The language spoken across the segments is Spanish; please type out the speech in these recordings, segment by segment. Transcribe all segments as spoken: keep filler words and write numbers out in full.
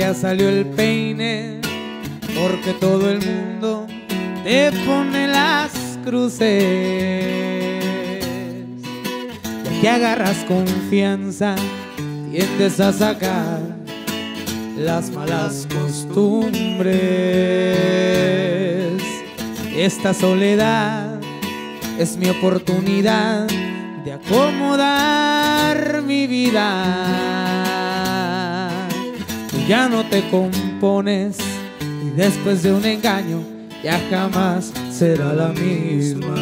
ya salió el peine, porque todo el mundo te pone las cruces. Ya que agarras confianza, tiendes a sacar las malas costumbres. Esta soledad es mi oportunidad de acomodar mi vida. Tú ya no te compones y después de un engaño ya jamás será la misma.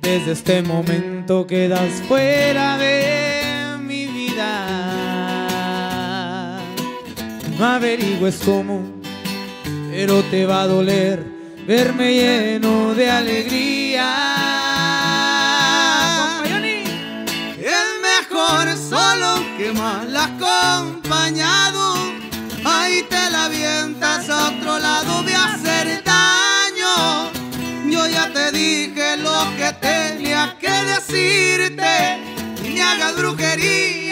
Desde este momento quedas fuera de mi vida. No averigües cómo, pero te va a doler verme lleno de alegría. Es mejor solo que mal acompañado. Ahí te la avientas, a otro lado voy a hacer daño. Yo ya te dije lo que tenía que decirte, ni hagas brujería.